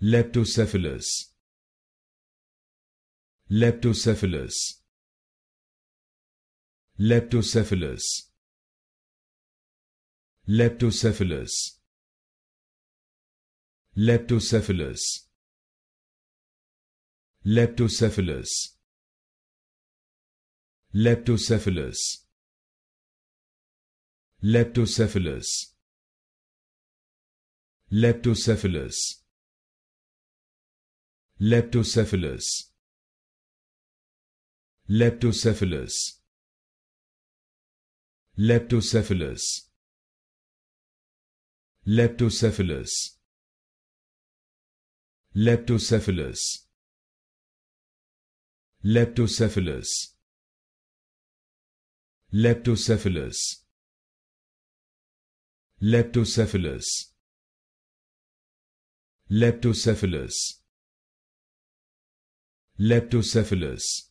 Leptocephalus. Leptocephalus. Leptocephalus. Leptocephalus. Leptocephalus. Leptocephalus. Leptocephalus. Leptocephalus. Leptocephalus. Leptocephalus. Leptocephalus. Leptocephalus. Leptocephalus. Leptocephalus. Leptocephalus. Leptocephalus. Leptocephalus. Leptocephalus. Leptocephalus.